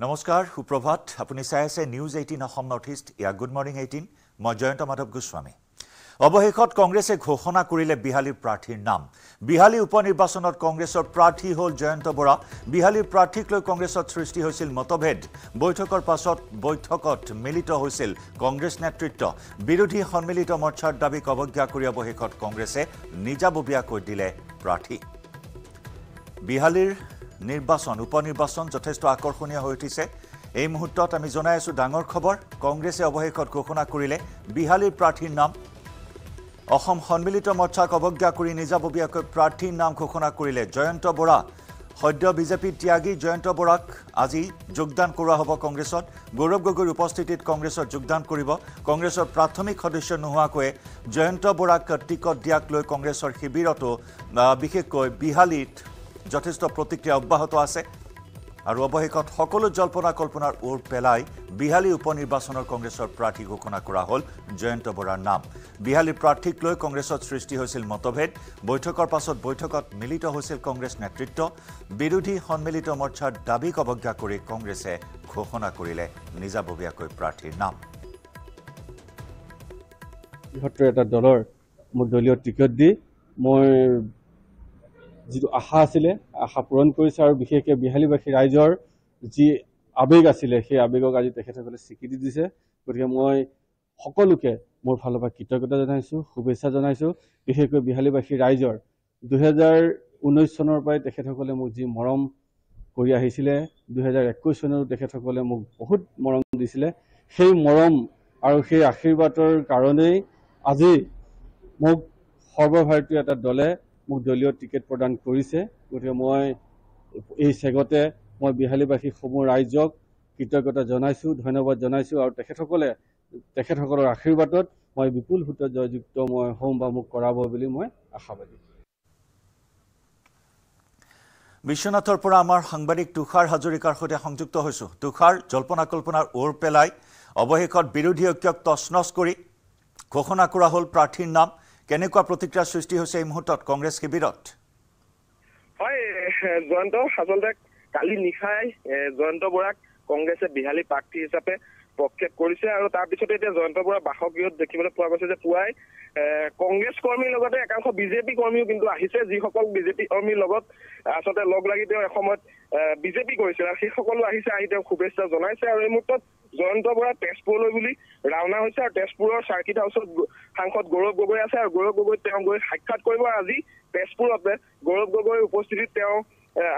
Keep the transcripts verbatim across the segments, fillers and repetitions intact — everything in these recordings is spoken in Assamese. Namaskar, Huprabhat, Apuni Saise, News eighteen Assam North East, yeah, Good Morning eighteen, Moi Jayanto Madhav Goswami. অবশেষত কংগ্ৰেছে ঘোষণা কৰিলে বিহালীৰ প্ৰাৰ্থীৰ নাম বিহালী উপনিৰ্বাচনত কংগ্ৰেছৰ প্ৰাৰ্থী হ'ল জয়ন্ত বৰা বিহালীৰ প্ৰাৰ্থীক লৈ কংগ্ৰেছত সৃষ্টি হৈছিল মতভেদ বৈঠকৰ পাছত বৈঠকত মিলিত হৈছিল কংগ্ৰেছ নেতৃত্ব বিৰোধী সম্মিলিত মৰ্চাৰ দাবী অৱজ্ঞা কৰি অবশেষত কংগ্ৰেছে নিজাববীয়াকৈ দিলে প্ৰাৰ্থী বিহালীৰ নিৰ্বাচন উপনিৰ্বাচন যথেষ্ট আকৰ্ষণীয় হৈ উঠিছে এই মুহূৰ্তত আমি জনাইছো ডাঙৰ খবৰ কংগ্ৰেছে অবশেষত ঘোষণা কৰিলে বিহালীৰ প্ৰাৰ্থীৰ নাম অসম সম্মিলিত মৰ্চাক অৱজ্ঞা কৰি নিজাববীয়াকৈ প্ৰাৰ্থীৰ নাম ঘোষণা কৰিলে জয়ন্ত বৰা সদ্য বিজেপি ত্যাগী জয়ন্ত বৰাক আজি যোগদান কৰা হ'ব কংগ্ৰেছত গৌৰৱ গগৈৰ উপস্থিতিত কংগ্ৰেছত যোগদান কৰিব কংগ্ৰেছৰ প্ৰাথমিক সদস্য নোহাকৈ জয়ন্ত বৰাক টিকট দিয়াক লৈ কংগ্ৰেছৰ শিবিৰত বিশেষকৈ বিহালীত যথেষ্ট প্ৰতিক্ৰিয়া অব্যাহত আছে আৰু অবহেকত সকলো জল্পনা কল্পনাৰ ওৰ পেলাই বিহালী উপনিৰ্বাচনৰ কংগ্ৰেছৰ প্ৰাৰ্থী ঘোষণা কৰা হ'ল জয়ন্ত বৰাৰ নাম বিহালী প্ৰাৰ্থীক লৈ কংগ্ৰেছত সৃষ্টি হৈছিল মতভেদ বৈঠকৰ পাছত বৈঠকত মিলিত হৈছিল কংগ্ৰেছ নেতৃত্ব বিৰোধী সম্মিলিত মৰ্চাৰ দাবী অৱজ্ঞা কৰি কংগ্ৰেছে ঘোষণা কৰিলে নিজাববীয়াকৈ প্ৰাৰ্থীৰ নাম বৃহত্তৰ এটা দলৰ মোৰ দলীয় টিকট দি মই जितु आशा आसिले आशा पूरण करिसे आरो बिखेके बिहालीबासी रायजर जी आवेग आसिले हे आवेगक आज तेखेतले स्वीकृति दिसे गतिके মই সকলোকে মোৰ ফালৰ পৰা কৃতজ্ঞতা জনাইছো শুভেচ্ছা জনাইছো বিহেকৈ বিহালীবাসী ৰাইজৰ দুই হাজাৰ ঊনৈশ চনৰ পৰাই তেখেতসকলে মোক যি মৰম কৰি আহিছিলে দুই হাজাৰ একৈশ চনৰ তেখেতসকলে মোক বহুত মৰম দিছিলে সেই মৰম আৰু সেই আশীৰ্বাদৰ কাৰণেই আজি মোক সৰ্বভাৰতীয় এটা দলে মোক দলীয় টিকেট প্ৰদান কৰিছে গতিকে মই এই সেগতে মই বিহালীবাসী সমূহ ৰাইজক কৃতজ্ঞতা জনাইছো ধন্যবাদ জনাইছো আৰু তেখেতসকলে তেখেতসকলৰ আশীৰ্বাদত মই বিপুল হুত জয়যুক্ত মই হোম বা মোক কৰাব বুলি মই আশাবাদী বিশ্বনাথৰ পৰা আমাৰ সাংবাদিক তুখাৰ হাজৰিকাৰ সৈতে সংযুক্ত হৈছো তুখাৰ জল্পনা কল্পনাৰ ওৰ পেলাই অবহেষত বিৰোধী ঐক্যক তছনছ কৰি ঘোষণা কৰা হ'ল প্ৰাৰ্থীৰ নাম কেনেকুৱা প্ৰতিক্ৰিয়া সৃষ্টি হৈছে এই মুহূৰ্তত কংগ্ৰেছ শিবিৰত হয় জয়ন্ত হাজলদাক কালি নিখাই জয়ন্ত বৰাক কংগ্ৰেছে বিহালী প্ৰাৰ্থী হিচাপে প্ৰক্ষেপ কৰিছে আৰু তাৰ পিছতে এতিয়া জয়ন্ত বৰা বাহকীয়ত দেখিবলৈ পোৱা গৈছে যে পুৱাই কংগ্ৰেছ কৰ্মীৰ লগতে একাংশ বিজেপি কৰ্মীও কিন্তু আহিছে যিসকল বিজেপি কৰ্মীৰ লগত আচলতে লগ লাগি তেওঁ এসময়ত বিজেপি কৰিছিল আৰু সেই সকলো আহিছে আহি তেওঁ শুভেচ্ছা জনাইছে আৰু এই মুহূৰ্তত জয়ন্ত বৰা তেজপুৰলৈ বুলি ৰাওনা হৈছে আৰু তেজপুৰৰ সাৰ্কিট হাউছত সাংসদ গৌৰৱ গগৈ আছে আৰু গৌৰৱ গগৈ তেওঁ গৈ সাক্ষাৎ কৰিব আজি তেজপুৰত গৌৰৱ গগৈৰ উপস্থিতিত তেওঁ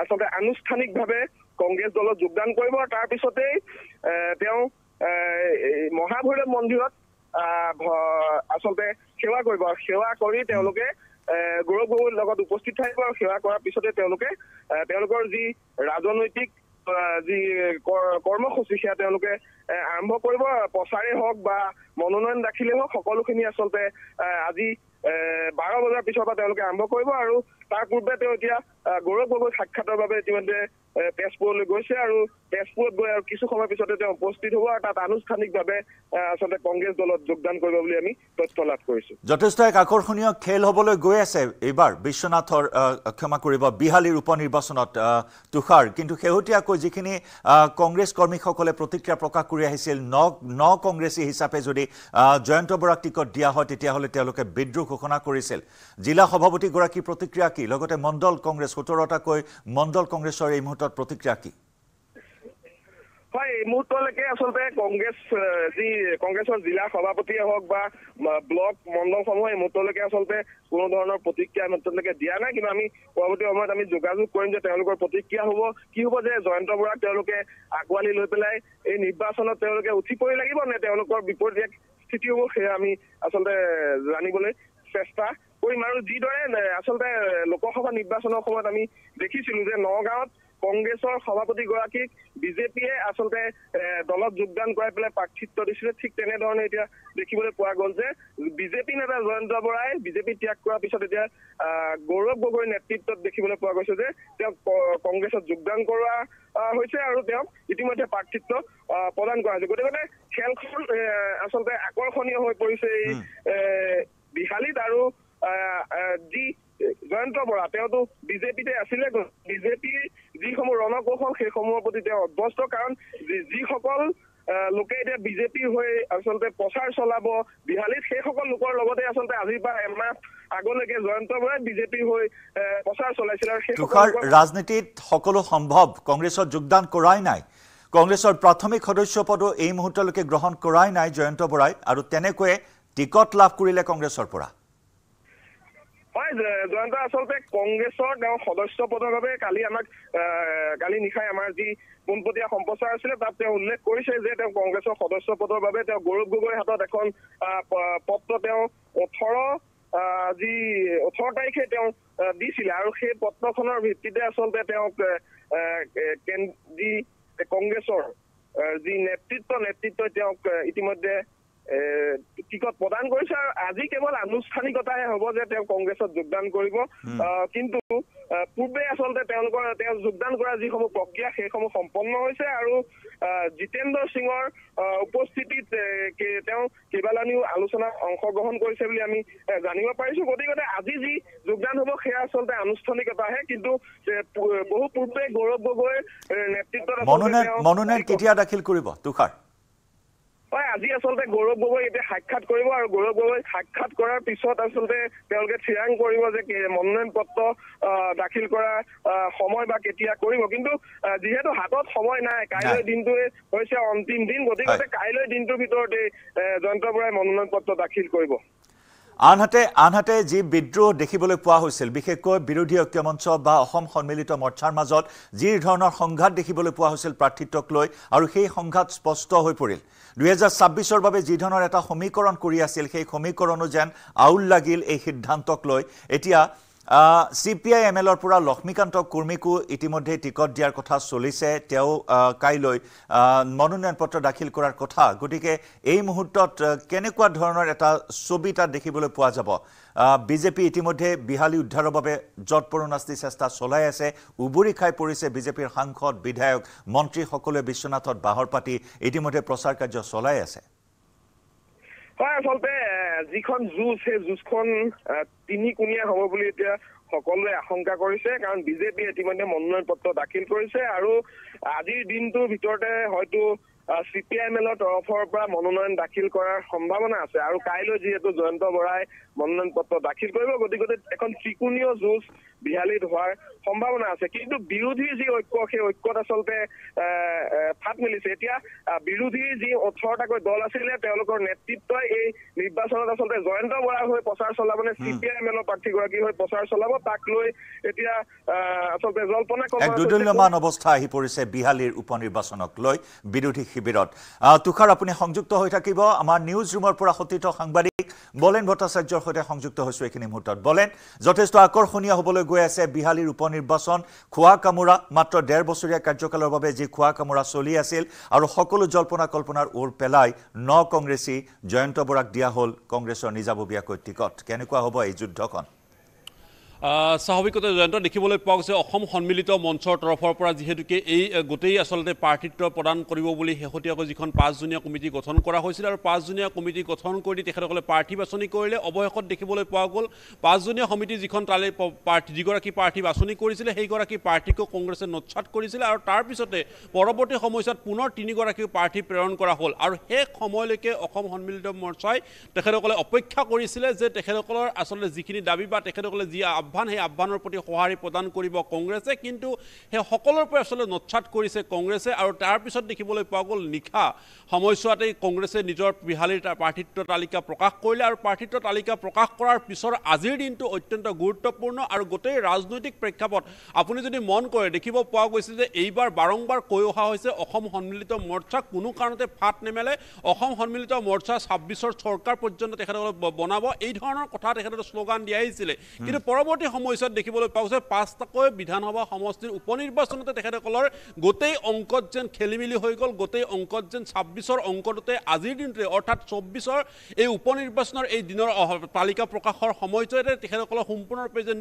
আচলতে আনুষ্ঠানিকভাৱে কংগ্ৰেছ দলত যোগদান কৰিব আৰু তাৰ পিছতে তেওঁ মহাভৈৰৱ মন্দিৰত আচলতে সেৱা কৰিব সেৱা কৰি তেওঁলোকে গৌৰৱ গগৈৰ লগত উপস্থিত থাকিব আৰু সেৱা কৰাৰ পিছতে তেওঁলোকে তেওঁলোকৰ যি ৰাজনৈতিক যি কৰ্মসূচী সেয়া তেওঁলোকে আৰম্ভ কৰিব প্ৰচাৰে হওক বা মনোনয়ন দাখিলে হওক সকলোখিনি আচলতে আজি বাৰ বজাৰ পিছৰ পৰা তেওঁলোকে আৰম্ভ কৰিব আৰু তাৰ পূৰ্বে তেওঁ এতিয়া গৌৰৱ গগৈ সাক্ষাতৰ বাবে ইতিমধ্যে তেজপুৰলৈ গৈছে আৰু তেজপুৰত গৈ আৰু কিছু সময় পিছতে তেওঁ উপস্থিত হ'ব আৰু তাত আনুষ্ঠানিকভাৱে আচলতে কংগ্ৰেছ দলত যোগদান কৰিব বুলি আমি তথ্য লাভ কৰিছো যথেষ্ট এক আকৰ্ষণীয় খেল হ'বলৈ গৈ আছে এইবাৰ বিশ্বনাথৰ ক্ষমা কৰিব বিহালীৰ উপনিৰ্বাচনত তুখাৰ কিন্তু শেহতীয়াকৈ যিখিনি কংগ্ৰেছ কৰ্মীসকলে প্ৰতিক্ৰিয়া প্ৰকাশ কৰি আহিছিল ন ন কংগ্ৰেছী হিচাপে যদি জয়ন্ত বৰাক টিকট দিয়া হয় তেতিয়াহ'লে তেওঁলোকে বিদ্ৰোহ ঘোষণা কৰিছিল জিলা সভাপতিগৰাকীৰ প্ৰতিক্ৰিয়া কি লগতে মণ্ডল কংগ্ৰেছ সত্তৰটাকৈ মণ্ডল কংগ্ৰেছৰ এই মুহূৰ্তত প্ৰতিক্ৰিয়া কি হয় এই মুহূৰ্তলৈকে আচলতে কংগ্ৰেছ যি কংগ্ৰেছৰ জিলা সভাপতিয়ে হওক বা ব্লক মণ্ডলসমূহ এই মুহূৰ্তলৈকে আচলতে কোনো ধৰণৰ প্ৰতিক্ৰিয়া মুহূৰ্তলৈকে দিয়া নাই কিন্তু আমি পৰৱৰ্তী সময়ত আমি যোগাযোগ কৰিম যে তেওঁলোকৰ প্ৰতিক্ৰিয়া হ'ব কি হ'ব যে জয়ন্ত বৰাক তেওঁলোকে আগুৱালি লৈ পেলাই এই নিৰ্বাচনত তেওঁলোকে উঠি পৰি লাগিব নে তেওঁলোকৰ বিপৰীত স্থিতি হ'ব সেয়া আমি আচলতে জানিবলৈ চেষ্টা কৰিম আৰু যিদৰে আচলতে লোকসভা নিৰ্বাচনৰ সময়ত আমি দেখিছিলো যে নগাঁৱত কংগ্ৰেছৰ সভাপতি গৰাকীক বিজেপিয়ে আচলতে দলত যোগদান কৰাই পেলাই প্ৰাৰ্থিত্ব দিছিল ঠিক তেনে ধৰণে এতিয়া দেখিবলৈ পোৱা গ'ল যে বিজেপি নেতা জয়ন্ত বৰাই বিজেপি ত্যাগ কৰাৰ পিছত এতিয়া গৌৰৱ গগৈৰ নেতৃত্বত দেখিবলৈ পোৱা গৈছে যে তেওঁ কংগ্ৰেছত যোগদান কৰা হৈছে আৰু তেওঁ ইতিমধ্যে প্ৰাৰ্থিত্ব প্ৰদান কৰা হৈছে গতিকে খেলখন আচলতে আকৰ্ষণীয় হৈ পৰিছে এই বিহালীত আৰু যি জয়ন্ত বৰা তেওঁ তো বিজেপিতে আছিলে বিজেপিৰ যি সমূহ ৰণকৌশল সেই সমূহৰ প্ৰতি তেওঁ অভ্যস্ত কাৰণ যিসকল লোকে এতিয়া বিজেপি হৈ আসলতে প্ৰচাৰ চলাব বিহালিত সেই সকল লোকৰ লগতে আসলতে আজি বা এমাহ আগলৈকে জয়ন্ত বৰাই বিজেপি হৈ প্ৰচাৰ চলাইছিল আৰু সেই ৰাজনীতিত সকলো সম্ভৱ কংগ্ৰেছৰ যোগদান কৰাই নাই কংগ্ৰেছৰ প্ৰাথমিক সদস্য পদ এই মুহূৰ্তলৈকে গ্ৰহণ কৰাই নাই জয়ন্ত বৰাই আৰু তেনেকৈ টিকট লাভ কৰিলে কংগ্ৰেছৰ পৰা হয় জয়ন্ত আসলতে কংগ্ৰেছৰ তেওঁ সদস্য পদভাৱে কালি আমাক কালি নিখাই আমাৰ যি পুনপতিয়া সম্প্ৰচাৰ আছিল তাত তেওঁ উল্লেখ কৰিছে যে তেওঁ কংগ্ৰেছৰ সদস্য পদৰ বাবে তেওঁ গৌৰৱ গগৈৰ হাতত এখন পত্ৰ তেওঁ ওঠৰ যি ওঠৰ তাৰিখে তেওঁ দিছিল আৰু সেই পত্ৰখনৰ ভিত্তিতে আসলতে তেওঁ কেন্দ্ৰীয় কংগ্ৰেছৰ যি নেতৃত্ব নেতৃত্ব তেওঁ ইতিমধ্যে টিকট প্ৰদান কৰিছে আৰু আজি কেৱল আনুষ্ঠানিকতাহে হ'ব যে তেওঁ কংগ্ৰেছত যোগদান কৰিব কিন্তু পূৰ্বে আসলতে তেওঁলোকৰ তেওঁ যোগদান কৰা যি সমূহ প্ৰক্ৰিয়া সেই সমূহ সম্পন্ন হৈছে আৰু জিতেন্দ্ৰ সিঙৰ উপস্থিতিত তেওঁ কেইবালানিও আলোচনা অংশগ্ৰহণ কৰিছে বুলি আমি জানিব পাৰিছো গতিকে আজি যি যোগদান হ'ব সেয়া আচলতে আনুষ্ঠানিকতাহে কিন্তু বহু পূৰ্বে গৌৰৱ গগৈৰ নেতৃত্বত মনোনয়ন কেতিয়া দাখিল কৰিব তুষাৰ হয় আজি আসলতে গৌৰৱ গগৈ এতিয়া সাক্ষাৎ কৰিব আৰু গৌৰৱ গগৈ সাক্ষাৎ কৰাৰ পিছত আসলতে তেওঁলোকে ঠিৰাং কৰিব যে মনোনয়ন পত্ৰ দাখিল কৰা সময় বা কেতিয়া কৰিব কিন্তু যিহেতু হাতত সময় নাই কাইলৈ দিনটোৱে হৈছে অন্তিম দিন গতিকে কাইলৈ দিনটোৰ ভিতৰতে জয়ন্ত বৰাই মনোনয়ন পত্ৰ দাখিল কৰিব আনহাতে আনহাতে যি বিদ্ৰোহ দেখিবলৈ পোৱা হৈছিল বিশেষকৈ বিৰোধী ঐক্য মঞ্চ বা অসম সন্মিলিত মৰ্চাৰ মাজত যি ধৰণৰ সংঘাত দেখিবলৈ পোৱা হৈছিল প্ৰাৰ্থিত্বক লৈ আৰু সেই সংঘাত স্পষ্ট হৈ পৰিল দুই হাজাৰ ছাব্বিছৰ বাবে যি ধৰণৰ এটা সমীকৰণ কৰি আছিল সেই সমীকৰণো যেন আউল লাগিল এই সিদ্ধান্তক লৈ এতিয়া চি পি আই এম এলৰ পৰা লক্ষ্মীকান্ত কুৰ্মীকো ইতিমধ্যে টিকট দিয়াৰ কথা চলিছে তেওঁ কাইলৈ মনোনয়ন পত্ৰ দাখিল কৰাৰ কথা গতিকে এই মুহূৰ্তত কেনেকুৱা ধৰণৰ এটা ছবিটা দেখিবলৈ পোৱা যাব বিজেপি ইতিমধ্যে বিহালী উদ্ধাৰৰ বাবে জটপৰণাস্তি চেষ্টা চলাই আছে উবুৰি খাই পৰিছে বিজেপিৰ সাংসদ বিধায়ক মন্ত্ৰীসকলে বিশ্বনাথত বাহৰ পাতি ইতিমধ্যে প্ৰচাৰ কাৰ্য চলাই আছে হয় আসলতে যিখন যুঁজ সেই যুঁজখন তিনিকুণীয়া হ'ব বুলি এতিয়া সকলোৱে আশংকা কৰিছে কাৰণ বিজেপি ইতিমধ্যে মনোনয়ন পত্ৰ দাখিল কৰিছে আৰু আজিৰ দিনটোৰ ভিতৰতে হয়তো চি পি আই এম এলৰ তৰফৰ পৰা মনোনয়ন দাখিল কৰাৰ সম্ভাৱনা আছে আৰু কাইলৈ যিহেতু জয়ন্ত বৰাই মনোনয়ন পত্ৰ দাখিল কৰিব গতিকে এখন ত্ৰিকোণীয় যুঁজ বিহালীত হোৱাৰ সম্ভাৱনা আছে কিন্তু বিৰোধীৰ যি ঐক্য সেই ঐক্যত আচলতে ফাট মিলিছে এতিয়া বিৰোধীৰ যি ওঠৰটাকৈ দল আছিলে তেওঁলোকৰ নেতৃত্বই এই নিৰ্বাচনত আচলতে জয়ন্ত বৰাৰ হৈ প্ৰচাৰ চলাব নে চি পি আই এম এলৰ প্ৰাৰ্থীগৰাকী হৈ প্ৰচাৰ চলাব তাক লৈ এতিয়া আচলতে জল্পনা দুৰ্দুল্যমান অৱস্থা আহি পৰিছে বিহালীৰ উপ নিৰ্বাচনক লৈ বিৰোধী শিবিৰত তুষাৰ আপুনি সংযুক্ত হৈ থাকিব আমাৰ নিউজ ৰুমৰ পৰা সতীৰ্থ সাংবাদিক বলেন ভট্টাচাৰ্যৰ সৈতে সংযুক্ত হৈছো এইখিনি মুহূৰ্তত বলেন যথেষ্ট আকৰ্ষণীয় হ'বলৈ গৈ আছে বিহালীৰ উপ নিৰ্বাচন খোৱা কামোৰা মাত্ৰ ডেৰ বছৰীয়া কাৰ্যকালৰ বাবে যি খোৱা কামোৰা চলি আছিল আৰু সকলো জল্পনা কল্পনাৰ ওৰ পেলাই ন কংগ্ৰেছী জয়ন্ত বৰাক দিয়া হ'ল কংগ্ৰেছৰ নিজাববীয়াকৈ টিকট কেনেকুৱা হ'ব এই যুদ্ধখন স্বাভাৱিকতে জয়ন্ত দেখিবলৈ পোৱা গৈছে অসম সন্মিলিত মঞ্চৰ তৰফৰ পৰা যিহেতুকে এই গোটেই আচলতে প্ৰাৰ্থিত্ব প্ৰদান কৰিব বুলি শেহতীয়াকৈ যিখন পাঁচজনীয়া কমিটি গঠন কৰা হৈছিল আৰু পাঁচজনীয়া কমিটি গঠন কৰি তেখেতসকলে প্ৰাৰ্থী বাছনি কৰিলে অৱশেষত দেখিবলৈ পোৱা গ'ল পাঁচজনীয়া সমিতি যিখন তালৈ প্ৰাৰ্থী যিগৰাকী প্ৰাৰ্থী বাছনি কৰিছিলে সেইগৰাকী প্ৰাৰ্থীকো কংগ্ৰেছে নৎসাত কৰিছিলে আৰু তাৰপিছতে পৰৱৰ্তী সময়ছোৱাত পুনৰ তিনিগৰাকী প্ৰাৰ্থী প্ৰেৰণ কৰা হ'ল আৰু সেই সময়লৈকে অসম সন্মিলিত মঞ্চই তেখেতসকলে অপেক্ষা কৰিছিলে যে তেখেতসকলৰ আচলতে যিখিনি দাবী বা তেখেতসকলে যি আহ্বান সেই আহ্বানৰ প্ৰতি সঁহাৰি প্ৰদান কৰিব কংগ্ৰেছে কিন্তু সেই সকলৰ পৰা আচলতে নৎসাত কৰিছে কংগ্ৰেছে আৰু তাৰপিছত দেখিবলৈ পোৱা গ'ল নিশা সময়ছোৱাতেই কংগ্ৰেছে নিজৰ বিহালীৰ প্ৰাৰ্থিত্ব তালিকা প্ৰকাশ কৰিলে আৰু প্ৰাৰ্থিত্ব তালিকা প্ৰকাশ কৰাৰ পিছৰ আজিৰ দিনটো অত্যন্ত গুৰুত্বপূৰ্ণ আৰু গোটেই ৰাজনৈতিক প্ৰেক্ষাপট আপুনি যদি মন কৰে দেখিব পোৱা গৈছে যে এইবাৰ বাৰম্বাৰ কৈ অহা হৈছে অসম সন্মিলিত মৰ্চা কোনো কাৰণতে ফাট নেমেলে অসম সন্মিলিত মৰ্চা ছাব্বিছৰ চৰকাৰ পৰ্যন্ত তেখেতসকলে বনাব এই ধৰণৰ কথা তেখেতসকলে শ্লোগান দিয়া আহিছিলে কিন্তু পৰৱৰ্তী সময়ছোৱাত দেখিবলৈ পোৱা গৈছে পাঁচটাকৈ বিধানসভা সমষ্টিৰ উপ নিৰ্বাচনতে তেখেতসকলৰ গোটেই অংকত যেন খেলি মেলি হৈ গ'ল গোটেই অংকত যেন ছাব্বিছৰ অংকটোতে আজিৰ দিনটোৱে অৰ্থাৎ চৌব্বিছৰ এই উপ নিৰ্বাচনৰ এই দিনৰ তালিকা প্ৰকাশৰ সময়ছোৱাতে তেখেতসকলৰ সম্পূৰ্ণৰূপে যেন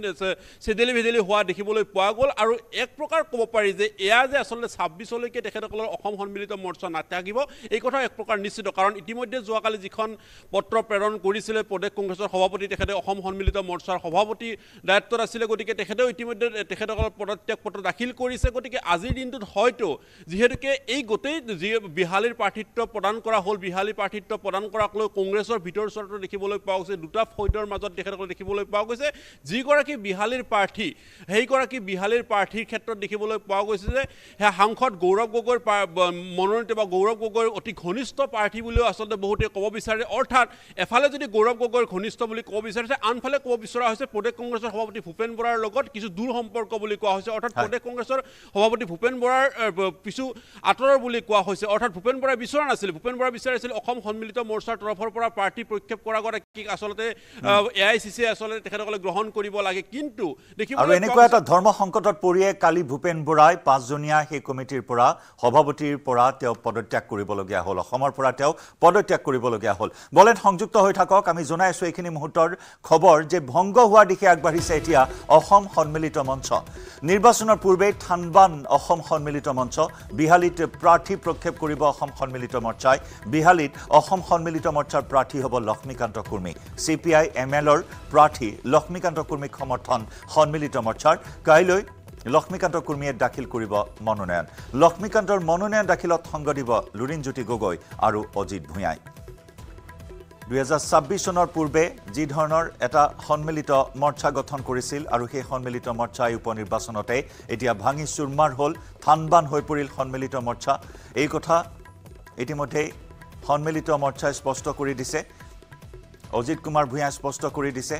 চেদেলি ভেদেলি হোৱা দেখিবলৈ পোৱা গ'ল আৰু এক প্ৰকাৰ ক'ব পাৰি যে এয়া যে আচলতে ছাব্বিছলৈকে তেখেতসকলৰ অসম সন্মিলিত মৰ্চা নাথাকিব এই কথা এক প্ৰকাৰ নিশ্চিত কাৰণ ইতিমধ্যে যোৱাকালি যিখন পত্ৰ প্ৰেৰণ কৰিছিলে প্ৰদেশ কংগ্ৰেছৰ সভাপতি তেখেতে অসম সন্মিলিত মৰ্চাৰ সভাপতি দায়িত্বত আছিলে গতিকে তেখেতেও ইতিমধ্যে তেখেতসকলৰ পদত্যাগ পত্ৰ দাখিল কৰিছে গতিকে আজিৰ দিনটোত হয়তো যিহেতুকে এই গোটেই যি বিহালীৰ প্ৰাৰ্থিত্ব প্ৰদান কৰা হ'ল বিহালী প্ৰাৰ্থিত্ব প্ৰদান কৰাক লৈ কংগ্ৰেছৰ ভিতৰ চৰ্ত দেখিবলৈ পোৱা গৈছে দুটা ফৈদৰ মাজত তেখেতসকল দেখিবলৈ পোৱা গৈছে যি কৰা কি বিহালীৰ প্ৰাৰ্থী হেই কৰা কি বিহালীৰ প্ৰাৰ্থীৰ ক্ষেত্ৰত দেখিবলৈ পোৱা গৈছে যে হাংখত গৌৰৱ গগৈৰ মনোনীত বা গৌৰৱ গগৈৰ অতি ঘনিষ্ঠ প্ৰাৰ্থী বুলিও আচলতে বহুতে ক'ব বিচাৰে অৰ্থাৎ এফালে যদি গৌৰৱ গগৈৰ ঘনিষ্ঠ বুলি ক'ব বিচাৰিছে আনফালে ক'ব বিচৰা হৈছে প্ৰদেশ কংগ্ৰেছৰ সভাপতি ভূপেন বৰাৰ লগত কিছু দূৰ সম্পৰ্ক বুলি কোৱা হৈছে অৰ্থাৎ প্ৰদেশ কংগ্ৰেছৰ সভাপতি ভূপেন বৰাৰ পিছু আতৰৰ বুলি কোৱা হৈছে অৰ্থাৎ ভূপেন বৰা বিচৰা নাছিল ভূপেন বৰা বিচাৰিছিল অসম সন্মিলিত মৰ্চাৰ তৰফৰ পৰা পাৰ্টি প্ৰক্ষেপ কৰা গৰা কি আচলতে এআইচিচি আচলতে তেখেতসকলে গ্ৰহণ কৰিব লাগে কিন্তু দেখি আৰু এনেকুৱা এটা ধৰ্ম সংকটত পৰিয়ে কালি ভূপেন বৰাই পাঁচজনীয়া সেই কমিটিৰ পৰা সভাপতিৰ পৰা তেওঁ পদত্যাগ কৰিবলগীয়া হ'ল অসমৰ পৰা তেওঁ পদত্যাগ কৰিবলগীয়া হ'ল বলেন সংযুক্ত হৈ থাকক আমি জনাইছো এইখিনি মুহূৰ্তৰ খবৰ যে ভংগ হোৱা দিশে আগবাঢ়িছে এতিয়া অসম সন্মিলিত মঞ্চ নিৰ্বাচনৰ পূৰ্বে থানবান অসম সন্মিলিত মঞ্চ বিহালীত প্ৰাৰ্থী প্ৰক্ষেপ কৰিব অসম সন্মিলিত মৰ্চাই বিহালীত অসম সন্মিলিত মৰ্চাৰ প্ৰাৰ্থী হ'ব লক্ষ্মীকান্ত কুৰ্মী সিপিআই এমএলৰ প্ৰাৰ্থী লক্ষ্মীকান্ত কুৰ্মীক সমৰ্থন সন্মিলিত মৰ্চাৰ কাইলৈ লক্ষ্মীকান্ত কুৰ্মীয়ে দাখিল কৰিব মনোনয়ন লক্ষ্মীকান্তৰ মনোনয়ন দাখিলত সংগ দিব লুৰিণজ্যোতি গগৈ আৰু অজিত ভূঞাই দুই হাজাৰ ছাব্বিছ চনৰ পূৰ্বে যি ধৰণৰ এটা সন্মিলিত মৰ্চা গঠন কৰিছিল আৰু সেই সন্মিলিত মৰ্চাই উপনিৰ্বাচনতে এতিয়া ভাঙি চুৰমাৰ হ'ল থানবান হৈ পৰিল সন্মিলিত মৰ্চা এই কথা ইতিমধ্যে সন্মিলিত মৰ্চাই স্পষ্ট কৰি দিছে অজিত কুমাৰ ভূঞাই স্পষ্ট কৰি দিছে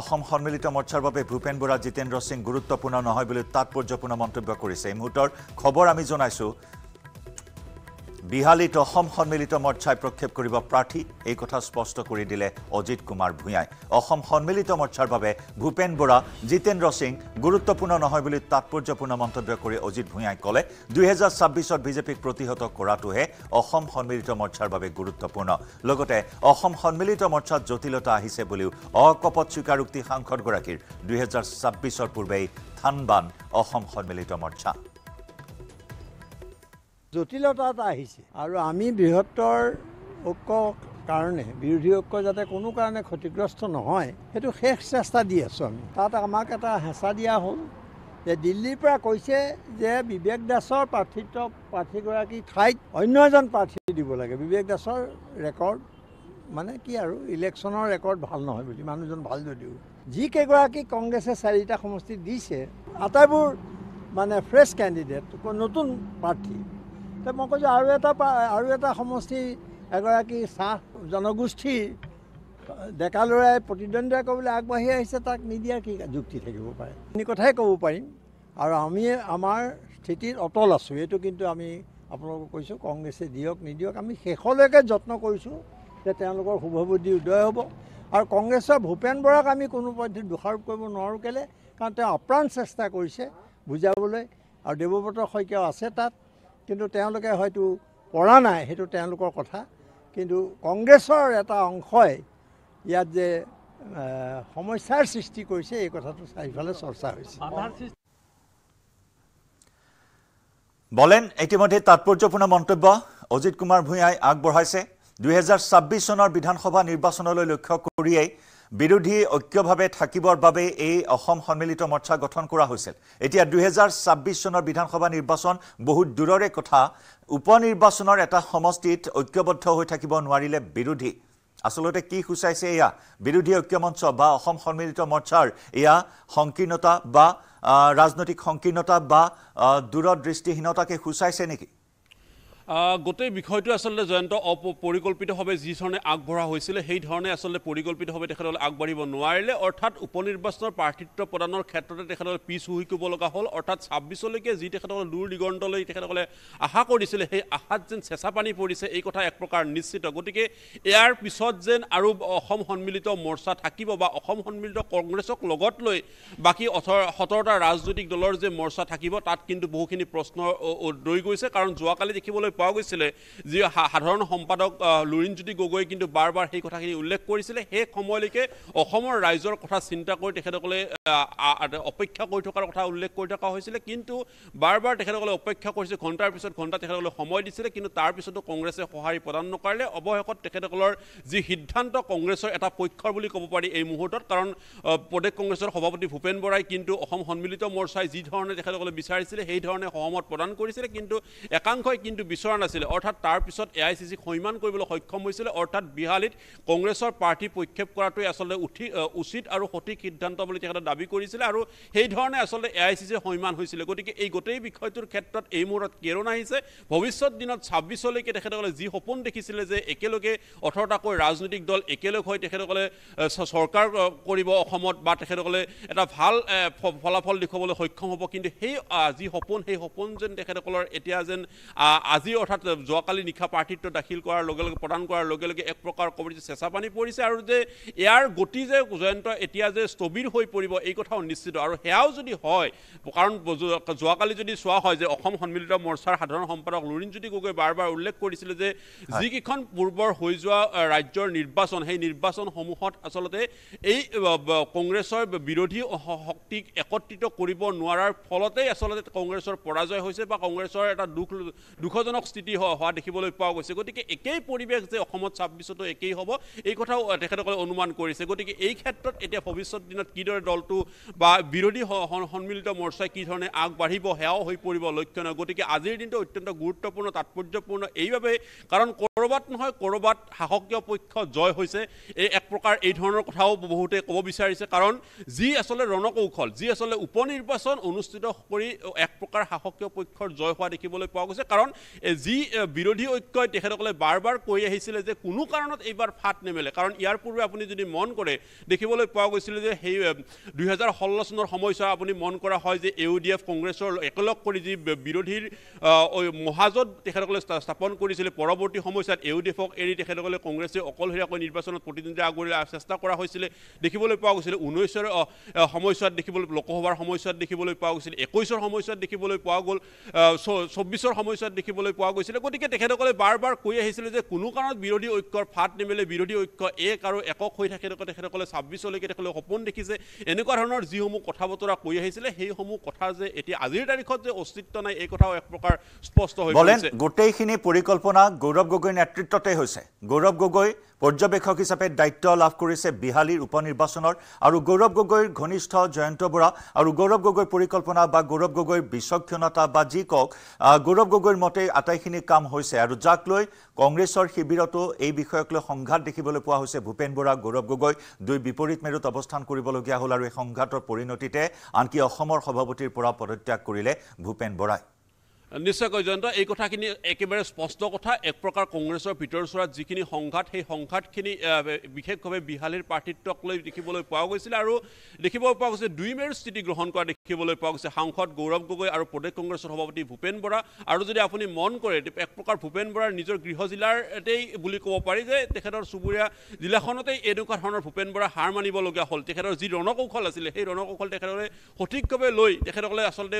অসম সন্মিলিত মৰ্চাৰ বাবে ভূপেন বৰা জিতেন্দ্ৰ সিং গুৰুত্বপূৰ্ণ নহয় বুলি তাৎপৰ্যপূৰ্ণ মন্তব্য কৰিছে এই মুহূৰ্তৰ খবৰ আমি জনাইছো বিহালীত অসম সন্মিলিত মৰ্চাই প্ৰক্ষেপ কৰিব প্ৰাৰ্থী এই কথা স্পষ্ট কৰি দিলে অজিত কুমাৰ ভূঞাই অসম সন্মিলিত মৰ্চাৰ বাবে ভূপেন বৰা জিতেন্দ্ৰ সিং গুৰুত্বপূৰ্ণ নহয় বুলি তাৎপৰ্যপূৰ্ণ মন্তব্য কৰি অজিত ভূঞাই ক'লে দুই হাজাৰ ছাব্বিছত বিজেপিক প্ৰতিহত কৰাটোহে অসম সন্মিলিত মৰ্চাৰ বাবে গুৰুত্বপূৰ্ণ লগতে অসম সন্মিলিত মৰ্চাত জটিলতা আহিছে বুলিও অকপট স্বীকাৰোক্তি সাংসদগৰাকীৰ দুই হাজাৰ ছাব্বিছৰ পূৰ্বেই থানবান অসম সন্মিলিত মৰ্চা জটিলতা এটা আহিছে আৰু আমি বৃহত্তৰ ঐক্য কাৰণে বিৰোধী ঐক্য যাতে কোনো কাৰণে ক্ষতিগ্ৰস্ত নহয় সেইটো শেষ চেষ্টা দি আছোঁ আমি তাত আমাক এটা হেঁচা দিয়া হ'ল যে দিল্লীৰ পৰা কৈছে যে বিবেক দাসৰ প্ৰাৰ্থিত্ব প্ৰাৰ্থীগৰাকীৰ ঠাইত অন্য এজন প্ৰাৰ্থী দিব লাগে বিবেক দাসৰ ৰেকৰ্ড মানে কি আৰু ইলেকশ্যনৰ ৰেকৰ্ড ভাল নহয় বুলি মানুহজন ভাল যদিও যিকেইগৰাকী কংগ্ৰেছে চাৰিটা সমষ্টি দিছে আটাইবোৰ মানে ফ্ৰেছ কেণ্ডিডেট নতুন প্ৰাৰ্থী তো মই কৈছোঁ আৰু এটা আৰু এটা সমষ্টি এগৰাকী চাহ জনগোষ্ঠীৰ ডেকা ল'ৰাই প্ৰতিদ্বন্দ্বিতা কৰিবলৈ আগবাঢ়ি আহিছে তাক নিদিয়াৰ কি যুক্তি থাকিব পাৰে এই কথাই ক'ব পাৰিম আৰু আমি আমাৰ স্থিতিত অটল আছোঁ এইটো কিন্তু আমি আপোনালোকক কৈছোঁ কংগ্ৰেছে দিয়ক নিদিয়ক আমি শেষলৈকে যত্ন কৰিছোঁ যে তেওঁলোকৰ শুভ বুদ্ধি উদয় হ'ব আৰু কংগ্ৰেছৰ ভূপেন বৰাক আমি কোনো পদ্ধতি দোষাৰোপ কৰিব নোৱাৰোঁ কেলৈ কাৰণ তেওঁ আপ্ৰাণ চেষ্টা কৰিছে বুজাবলৈ আৰু দেৱব্ৰত শইকীয়াও আছে তাত কিন্তু তেওঁলোকে হয়তো পৰা নাই সেইটো তেওঁলোকৰ কথা কিন্তু কংগ্ৰেছৰ এটা অংশই ইয়াত যে সমস্যাৰ সৃষ্টি কৰিছে এই কথাটো চাৰিফালে চৰ্চা হৈছে বলেন ইতিমধ্যে তাৎপৰ্যপূৰ্ণ মন্তব্য অজিত কুমাৰ ভূঞাই আগবঢ়াইছে দুই হাজাৰ ছাব্বিছ চনৰ বিধানসভা নিৰ্বাচনলৈ লক্ষ্য কৰিয়েই বিৰোধী ঐক্যভাৱে থাকিবৰ বাবে এই অসম সন্মিলিত মৰ্চা গঠন কৰা হৈছিল এতিয়া দুই হাজাৰ ছাব্বিছ চনৰ বিধানসভা নিৰ্বাচন বহুত দূৰৰে কথা উপনিৰ্বাচনৰ এটা সমষ্টিত ঐক্যবদ্ধ হৈ থাকিব নোৱাৰিলে বিৰোধী আসলতে কি সূচাইছে এয়া বিৰোধী ঐক্য মঞ্চ বা অসম সন্মিলিত মৰ্চাৰ এয়া সংকীৰ্ণতা বা ৰাজনৈতিক সংকীৰ্ণতা বা দূৰদৃষ্টিহীনতাকে সূচাইছে নেকি গোটেই বিষয়টো আচলতে জয়ন্ত অপৰিকল্পিতভাৱে যি ধৰণে আগবঢ়া হৈছিল সেই ধৰণে আচলতে পৰিকল্পিতভাৱে তেখেতসকলে আগবাঢ়িব নোৱাৰিলে অৰ্থাৎ উপনিৰ্বাচনৰ প্ৰাৰ্থিত্ব প্ৰদানৰ ক্ষেত্ৰতে তেখেতসকলে পিছ হুহুকিব লগা হ'ল অৰ্থাৎ ছাব্বিছলৈকে যি তেখেতসকলে দূৰ দিগন্তলৈ তেখেতসকলে আশা কৰিছিলে সেই আশাত যেন চেঁচা পানী পৰিছে এই কথা এক প্ৰকাৰ নিশ্চিত গতিকে ইয়াৰ পিছত যেন আৰু অসম সন্মিলিত মৰ্চা থাকিব বা অসম সন্মিলিত কংগ্ৰেছক লগত লৈ বাকী সতৰটা ৰাজনৈতিক দলৰ যে মৰ্চা থাকিব তাত কিন্তু বহুখিনি প্ৰশ্ন ৰৈ গৈছে কাৰণ যোৱাকালি দেখিবলৈ পোৱা গৈছিলে যে সাধাৰণ সম্পাদক লুৰিণজ্যোতি গগৈ কিন্তু বাৰবাৰ সেই কথাখিনি উল্লেখ কৰিছিলে সেই সময়লৈকে অসমৰ ৰাইজৰ কথা চিন্তা কৰি তেখেতকলে অপেক্ষা কৰি থকাৰ কথা উল্লেখ কৰি থকা হৈছিল কিন্তু বাৰবাৰ তেখেতকলে অপেক্ষা কৰিছে ঘণ্টাৰ পিছত ঘণ্টা তেখেতকলে সময় দিছিল কিন্তু তাৰ পিছতো কংগ্ৰেছে সহায় প্ৰদান নকৰিলে অৱহেকত তেখেতকলৰ যি সিদ্ধান্ত কংগ্ৰেছৰ এটা পক্ষৰ বুলি ক'ব পাৰি এই মুহূৰ্তত কাৰণ প্ৰদেশ কংগ্ৰেছৰ সভাপতি ভূপেন বৰাই কিন্তু অসম সন্মিলিত মৰ্চাই যি ধৰণে তেখেতকলে বিচাৰিছিল সেই ধৰণে সহমত প্ৰদান কৰিছিল কিন্তু একাংশই কিন্তু বিচৰা নাছিল অৰ্থাৎ তাৰ পিছত এআইচিচি সৈমান কৰিবলৈ সক্ষম হৈছিল অৰ্থাৎ বিহালিত কংগ্ৰেছৰ পাৰ্টি পক্ষেপ কৰাটো আসলে উঠি উচিত আৰু সঠিক সিদ্ধান্ত বুলি তেখেতে দাবী কৰিছিল আৰু সেই ধৰণে আসলে এআইচিচি সৈমান হৈছিল গতিকে এই গোটেই বিষয়টোৰ ক্ষেত্ৰত এই মুহূৰ্তত কেৰণ আহিছে ভৱিষ্যত দিনত ছাব্বিশ লৈকে তেখেতকলে যি সপোন দেখিছিল যে একেলগে অথৰতা কৈ ৰাজনৈতিক দল একেলগ হৈ তেখেতকলে চৰকাৰ কৰিব অসমত বা তেখেতকলে এটা ভাল ফলাফল দেখবলৈ সক্ষম হ'ব কিন্তু সেই আজি সপোন সেই সপোন যেন তেখেতকলৰ এতিয়া যেন আজি অৰ্থাৎ যোৱাকালি নিখা পাৰ্টিত্ব দাখিল কৰাৰ লগে লগে প্ৰদান কৰাৰ লগে লগে এক প্ৰকাৰ কবৰি চেঁচা পানী পৰিছে আৰু যে ইয়াৰ গতি যে জয়ন্ত এতিয়া যে স্থবিৰ হৈ পৰিব এই কথাও নিশ্চিত আৰু সেয়াও যদি হয় কাৰণ যোৱাকালি যদি চোৱা হয় যে অসম সন্মিলিত মৰ্চাৰ সাধাৰণ সম্পাদক লুৰিণজ্যোতি গগৈ বাৰবাৰ উল্লেখ কৰিছিল যে যিকেইখন পূৰ্বৰ হৈ যোৱা ৰাজ্যৰ নিৰ্বাচন সেই নিৰ্বাচনসমূহত আচলতে এই কংগ্ৰেছৰ বিৰোধী শক্তিক একত্ৰিত কৰিব নোৱাৰাৰ ফলতেই আচলতে কংগ্ৰেছৰ পৰাজয় হৈছে বা কংগ্ৰেছৰ এটা দুখ দুখজনক স্থিতি হোৱা দেখিবলৈ পোৱা গৈছে গতিকে একেই পৰিৱেশ যে অসমত ছাব্বিশতো একেই হ'ব এই কথাও তেখেতসকলে অনুমান কৰিছে গতিকে এই ক্ষেত্ৰত এতিয়া ভৱিষ্যত দিনত কিদৰে দলটো বা বিৰোধী সন্মিলিত মৰ্চাই কি ধৰণে আগবাঢ়িব সেয়াও হৈ পৰিব লক্ষণীয় গতিকে আজিৰ দিনটো অত্যন্ত গুৰুত্বপূৰ্ণ তাৎপৰ্যপূৰ্ণ এইভাৱে কাৰণ ক'ৰবাত নহয় ক'ৰবাত শাসকীয় পক্ষ জয় হৈছে এই এক প্ৰকাৰ এই ধৰণৰ কথাও বহুতে ক'ব বিচাৰিছে কাৰণ যি আচলতে ৰণকৌশল যি আচলতে উপনিৰ্বাচন অনুষ্ঠিত কৰি এক প্ৰকাৰ শাসকীয় পক্ষৰ জয় হোৱা দেখিবলৈ পোৱা গৈছে কাৰণ যি বিৰোধী ঐক্যই তেখেতসকলে বাৰবাৰ কৈ আহিছিল যে কোনো কাৰণত এইবাৰ ফাট নেমেলে কাৰণ ইয়াৰ পূৰ্বে আপুনি যদি মন কৰে দেখিবলৈ পোৱা গৈছিল যে সেই দুই হাজাৰ ষোল্ল চনৰ সময়ছোৱা আপুনি মন কৰা হয় যে ইউ ডি এফ কংগ্ৰেছৰ একলগ কৰি যি বিৰোধীৰ মহাজোঁট তেখেতসকলে স্থাপন কৰিছিলে পৰৱৰ্তী সময়ছোৱাত ইউ ডি এফক এৰি তেখেতসকলে কংগ্ৰেছে অকলশৰীয়াকৈ নিৰ্বাচনত প্ৰতিদ্বন্দ্বিতা কৰিবলৈ চেষ্টা কৰা হৈছিলে দেখিবলৈ পোৱা গৈছিল ঊনৈছৰ সময়ছোৱাত দেখিবলৈ লোকসভাৰ সময়ছোৱাত দেখিবলৈ পোৱা গৈছিল একৈছৰ সময়ছোৱাত দেখিবলৈ পোৱা গ'ল চৌব্বিছৰ সময়ছোৱাত দেখিবলৈ পোৱা গৈছিলে গতিকে তেখেতসকলে বাৰবাৰ কৈ আহিছিলে যে কোনো কাৰণত বিৰোধী ঐক্যৰ ফাট নেমেলে বিৰোধী ঐক্য এক আৰু একক হৈ থাকে তেখেতসকলে ছাব্বিছলৈকে তেখেতসকলে সপোন দেখিছে এনেকুৱা ধৰণৰ যিসমূহ কথা বতৰা কৈ আহিছিলে সেইসমূহ কথা যে এতিয়া আজিৰ তাৰিখত যে অস্তিত্ব নাই এই কথাও এক প্ৰকাৰ স্পষ্ট হৈ পৰিছে গোটেইখিনি পৰিকল্পনা গৌৰৱ গগৈ নেতৃত্বতে হৈছে গৌৰৱ গগৈ পৰ্যবেক্ষক হিচাপে দায়িত্ব লাভ কৰিছে বিহালীৰ উপনিৰ্বাচনৰ আৰু গৌৰৱ গগৈৰ ঘনিষ্ঠ জয়ন্ত বৰা আৰু গৌৰৱ গগৈৰ পৰিকল্পনা বা গৌৰৱ গগৈৰ বিচক্ষণতা বা যি কওক গৌৰৱ গগৈৰ মতে আটাইখিনি কাম হৈছে আৰু যাক লৈ কংগ্ৰেছৰ শিবিৰতো এই বিষয়ক লৈ সংঘাত দেখিবলৈ পোৱা হৈছে ভূপেন বৰা গৌৰৱ গগৈ দুই বিপৰীত মেৰুত অৱস্থান কৰিবলগীয়া হ'ল আৰু এই সংঘাতৰ পৰিণতিতে আনকি অসমৰ সভাপতিৰ পৰা পদত্যাগ কৰিলে ভূপেন বৰাই নিশ্চয়কৈ জয়ন্ত এই কথাখিনি একেবাৰে স্পষ্ট কথা এক প্ৰকাৰ কংগ্ৰেছৰ ভিতৰচৰাত যিখিনি সংঘাত সেই সংঘাতখিনি বিশেষভাৱে বিহালীৰ পাৰ্টিত্বক লৈ দেখিবলৈ পোৱা গৈছিল আৰু দেখিবলৈ পোৱা গৈছে দুই মেৰুৰ স্থিতি গ্ৰহণ কৰা দেখিবলৈ পোৱা গৈছে সাংসদ গৌৰৱ গগৈ আৰু প্ৰদেশ কংগ্ৰেছৰ সভাপতি ভূপেন বৰা আৰু যদি আপুনি মন কৰে এক প্ৰকাৰ ভূপেন বৰাৰ নিজৰ গৃহ জিলাৰতেই বুলি ক'ব পাৰি যে তেখেতৰ চুবুৰীয়া জিলাখনতেই এনেকুৱা ধৰণৰ ভূপেন বৰা হাৰ মানিবলগীয়া হ'ল তেখেতৰ যি ৰণকৌশল আছিলে সেই ৰণকৌশল তেখেতসকলে সঠিকভাৱে লৈ তেখেতসকলে আচলতে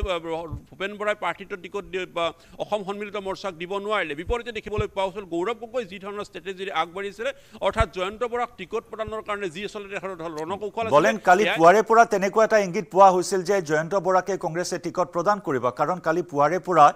ভূপেন বৰাই পাৰ্টিত্বৰ দিশত বা অসম সন্মিলিত মৰ্চাক দিব নোৱাৰিলে বিপৰীতে দেখিবলৈ পোৱা হৈছিল গৌৰৱ গগৈ যি ধৰণৰ ষ্ট্ৰেটেজিৰে আগবাঢ়িছিলে অৰ্থাৎ জয়ন্ত বৰাক টিকট প্ৰদানৰ কাৰণে যি আচলতে ৰণকৌশল বলেন কালি পুৱাৰে পৰা তেনেকুৱা এটা ইংগিত পোৱা হৈছিল যে জয়ন্ত বৰাকে কংগ্ৰেছে টিকট প্ৰদান কৰিব কাৰণ কালি পুৱাৰে পৰা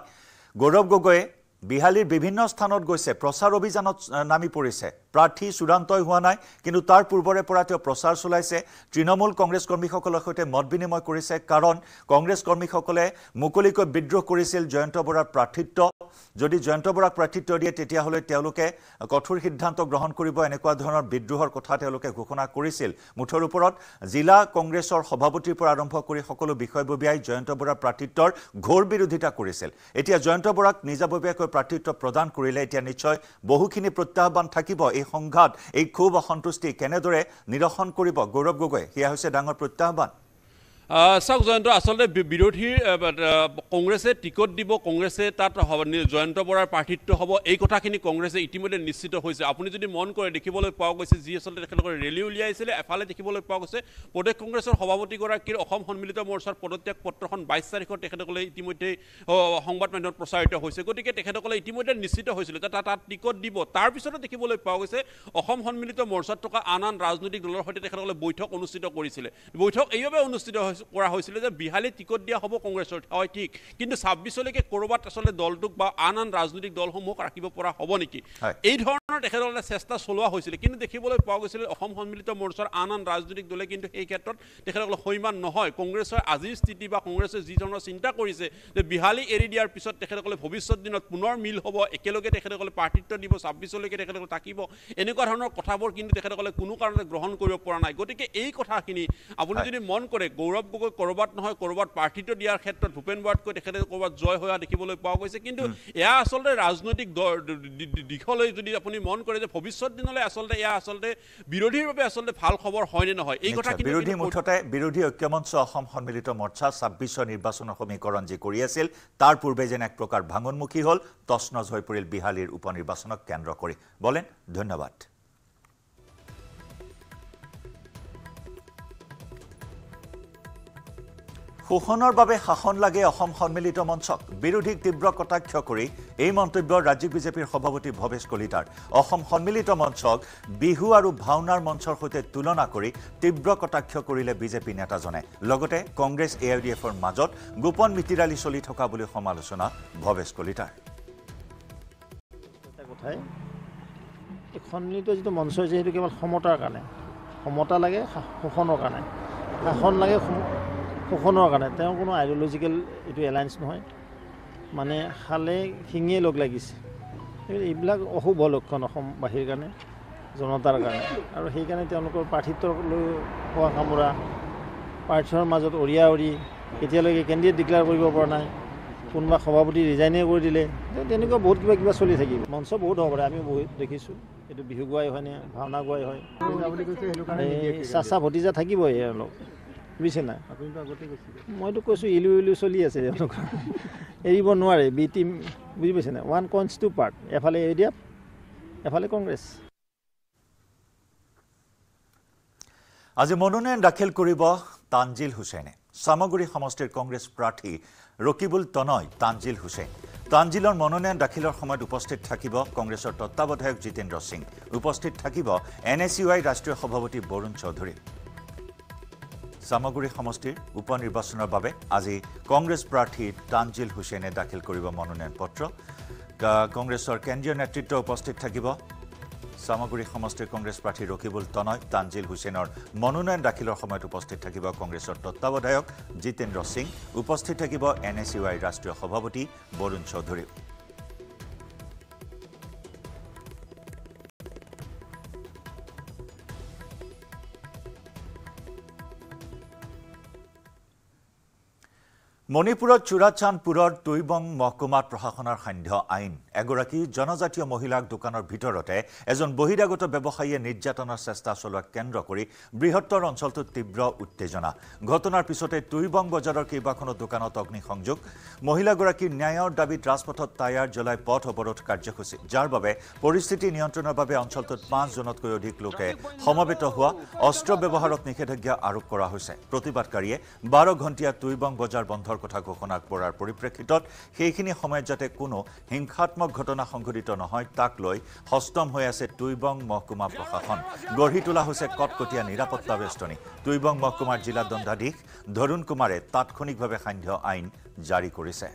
গৌৰৱ গগৈয়ে বিহালীৰ বিভিন্ন স্থানত গৈছে প্ৰচাৰ অভিযানত নামি পৰিছে প্ৰাৰ্থী চূড়ান্তই হোৱা নাই কিন্তু তাৰ পূৰ্বৰে পৰা তেওঁ প্ৰচাৰ চলাইছে তৃণমূল কংগ্ৰেছ কৰ্মীসকলৰ সৈতে মত বিনিময় কৰিছে কাৰণ কংগ্ৰেছ কৰ্মীসকলে মুকলিকৈ বিদ্ৰোহ কৰিছিল জয়ন্ত বৰাৰ প্ৰাৰ্থিত্ব যদি জয়ন্ত বৰাক প্ৰাৰ্থিত্ব দিয়ে তেতিয়াহ'লে তেওঁলোকে কঠোৰ সিদ্ধান্ত গ্ৰহণ কৰিব এনেকুৱা ধৰণৰ বিদ্ৰোহৰ কথা তেওঁলোকে ঘোষণা কৰিছিল মুঠৰ ওপৰত জিলা কংগ্ৰেছৰ সভাপতিৰ পৰা আৰম্ভ কৰি সকলো বিষয়ববীয়াই জয়ন্ত বৰাৰ প্ৰাৰ্থিত্বৰ ঘোৰ বিৰোধিতা কৰিছিল এতিয়া জয়ন্ত বৰাক নিজাববীয়াকৈ প্ৰাৰ্থিত্ব প্ৰদান কৰিলে এতিয়া নিশ্চয় বহুখিনি প্ৰত্যাহ্বান থাকিব এই সংঘাত এই খুব অসন্তুষ্টি কেনেদৰে নিৰসন কৰিব গৌৰৱ গগৈ সেয়া হৈছে ডাঙৰ প্ৰত্যাহ্বান South Zandra Asole Biruthi, but Congress, Tikot Dibo, Congress, Tata Havani, Joint Tobora Party to Hobo, Ecotakini Congress, Itimid Nisito, who is opportunity Monco, the Kibolo Pogos, Zesol, Relulia, Afala, the Kibolo Pogos, Pote Congress or Havatigora, Home Honmilita Morsar, Pototek, Potohon, Bisarico, Technical Timothy, Hombatman, not Prosaito, who is a good technical Timothy Nisito, who is Tata Tikot Dibo, Tarpisor, the Kibolo Pogos, or Home Honmilita Morsar, Toka Anan, Rasnudik, Hotel, Boytok, Unusito, Corisile. Boytok, Eva Unusito. কৰা হৈছিল যে বিহালে টিকট দিয়া হ'ব কংগ্ৰেছৰ হয় ঠিক কিন্তু ছাব্বিশ লৈকে কৰবাত আসলে দলটোক বা আন আন ৰাজনৈতিক দলসমূহ ৰাখিব পৰা হ'ব নেকি এই ধৰণৰ তেখেতসকলে চেষ্টা চলোৱা হৈছিল কিন্তু দেখিবলৈ পোৱা গৈছিল অসম সম্মিলিত মৰ্চাৰ আন আন ৰাজনৈতিক দলে কিন্তু এই ক্ষেত্ৰত তেখেতসকলে হৈমান নহয় কংগ্ৰেছৰ আজিৰ স্থিতি বা কংগ্ৰেছৰ যি ধৰণৰ চিন্তা কৰিছে যে বিহালি এৰি দিয়াৰ পিছত তেখেতসকলে ভৱিষ্যত দিনত পুনৰ মিল হ'ব একেলগে তেখেতসকলে পাৰ্টিত্ব দিব ছাব্বিশ লৈকে তেখেতসকলে থাকিব এনেকুৱা ধৰণৰ কথাবোৰ কিন্তু তেখেতসকলে কোনো কাৰণে গ্ৰহণ কৰিব পৰা নাই গতিকে এই কথাখিনি আপুনি যদি মন কৰে গৌৰৱ গগৈ কৰবাত নহয় কৰবাত পাৰ্টিটো দিয়াৰ ক্ষেত্ৰত ভূপেন বৰাতকৈ তেখেতে কৰবাত জয় হোৱা দেখিবলৈ পোৱা গৈছে কিন্তু এয়া আসলে ৰাজনৈতিক দিখলৈ যদি আপুনি মন কৰে যে ভৱিষ্যত দিনলৈ আসলে এয়া আসলে বিৰোধীৰ বাবে আসলে ভাল খবৰ হয় নে নহয় এই কথা কিন্তু বিৰোধী মুঠতে বিৰোধী ঐক্যমঞ্চ অসম সম্মিলিত মৰ্চা ছাব্বিশ নিৰ্বাচনৰ সমীকৰণ যে কৰি আছিল তাৰ পূৰ্বে যেন এক প্ৰকাৰ ভাঙনমুখী হল তছনজ হৈ পৰিল বিহালীৰ উপনিৰ্বাচনক কেন্দ্ৰ কৰি বলেন ধন্যবাদ শোষণৰ বাবে শাসন লাগে অসম সম্মিলিত মঞ্চক বিৰোধীক তীব্ৰ কটাক্ষ কৰি এই মন্তব্য ৰাজ্যিক বিজেপিৰ সভাপতি ভৱেশ কলিতাৰ অসম সম্মিলিত মঞ্চক বিহু আৰু ভাওনাৰ মঞ্চৰ সৈতে তুলনা কৰি তীব্ৰ কটাক্ষ কৰিলে বিজেপি নেতাজনে লগতে কংগ্ৰেছ এআইডিএফৰ মাজত গোপন মিতিৰালি চলি থকা বুলি সমালোচনা ভৱেশ কলিতাৰ কথাই এই সম্মিলিত যেটো মঞ্চ যেহেতু কেৱল সমতাৰ কাৰণে সমতা লাগে শোষণৰ কাৰণে শাসন লাগে কোনৰ কাৰণে তেওঁ কোনো আইডিঅলজিক্যাল ইটো এলায়েন্স নহয় মানে খালে হিঙে লগ লাগিছে এইবিলাক অশুভ লক্ষণ অসম বাহিৰ কাৰণে জনতাৰ কাৰণে আৰু সেই কাৰণে তেওঁলোকৰ পাৰ্টিত্বৰ হোৱা কামৰা পাৰ্টিৰ মাজত অৰিয়া অৰি এতিয়ালৈকে কেণ্ডিডেট ডিক্লেয়াৰ কৰিব পৰা নাই কোনোবা সভাপতি ৰিজাইনে কৰি দিলে তেনেকুৱা বহুত কিবা কিবা চলি থাকিব মঞ্চ বহুত হ'ব পাৰে আমি বহুত দেখিছোঁ এইটো বিহু গুৱাই হয় নে ভাওনা গুৱাই হয় চাচা ভতিজা থাকিবই অলপ বুঝছেন না আপনি তো আগতে কইছিল মই তো কইছো ইলু ইলু চলি আছে এৰিব নোৱাৰে বি টিম বুজি পাইছেন না ওয়ান কনস টু পাৰ্ট এফালে এডিয়া এফালে কংগ্ৰেছ আজি মনোনয়ন দাখিল কৰিব তানজিল হুসেনে সামগ্ৰী সমষ্টিৰ কংগ্ৰেছ প্ৰাৰ্থী ৰকিবুল তনয় তানজিল হুসেন তানজিলৰ মনোনয়ন দাখিলৰ সময়ত উপস্থিত থাকিব কংগ্ৰেছৰ তত্ত্বাৱধায়ক জিতেন্দ্ৰ সিং উপস্থিত থাকিব এনএসইউআই ৰাষ্ট্ৰীয় সভাপতি বৰুণ চৌধুৰী সামগ্ৰী সমষ্টিৰ উপনিৰ্বাচনৰ বাবে আজি কংগ্ৰেছ প্ৰাৰ্থী তানজিল হুসেনে দাখিল কৰিব মনোনয়ন পত্ৰ কংগ্ৰেছৰ কেন্দ্ৰীয় নেতৃত্ব উপস্থিত থাকিব সামগ্ৰী সমষ্টিৰ কংগ্ৰেছ প্ৰাৰ্থী ৰকিবুল তনয় তানজিল হুসেনৰ মনোনয়ন দাখিলৰ সময়ত উপস্থিত থাকিব কংগ্ৰেছৰ তত্ত্বাৱধায়ক জিতেন্দ্ৰ সিং উপস্থিত থাকিব এনএসইউআই ৰাষ্ট্ৰীয় সভাপতি বৰুণ চৌধুৰী মণিপুৰত চুৰাচানপুৰৰ তুইবং মহকুমাত প্ৰশাসনৰ সান্ধ্য আইন এগৰাকী জনজাতীয় মহিলাক দোকানৰ ভিতৰতে এজন বহিৰাগত ব্যৱসায়ীয়ে নিৰ্যাতনৰ চেষ্টা চলোৱা কেন্দ্ৰ কৰি বৃহত্তৰ অঞ্চলটোত তীব্ৰ উত্তেজনা ঘটনাৰ পিছতে তুইবং বজাৰৰ কেইবাখনো দোকানত অগ্নিসংযোগ মহিলাগৰাকীৰ ন্যায়ৰ দাবীত ৰাজপথত টায়াৰ জ্বলাই পথ অৱৰোধ কাৰ্যসূচী যাৰ বাবে পৰিস্থিতি নিয়ন্ত্ৰণৰ বাবে অঞ্চলটোত পাঁচ জনতকৈ অধিক লোকে সমবেত হোৱা অস্ত্ৰ ব্যৱহাৰত নিষেধাজ্ঞা আৰোপ কৰা হৈছে প্ৰতিবাদকাৰীয়ে বাৰ ঘণ্টীয়া তুইবং বজাৰ বন্ধ কথা ঘোষণা কৰাৰ পৰিপ্ৰেক্ষিতত সেইখিনি সময়ত যাতে কোনো হিংসাত্মক ঘটনা সংঘটিত নহয় তাক লৈ হস্তম হৈ আছে তুইবং মহকুমা প্ৰশাসন গঢ়ি তোলা হৈছে কটকটীয়া নিৰাপত্তা বেষ্টনী তুইবং মহকুমাৰ জিলা দণ্ডাধীশ ধৰুণ কুমাৰে তাৎক্ষণিকভাৱে সান্ধ্য আইন জাৰি কৰিছে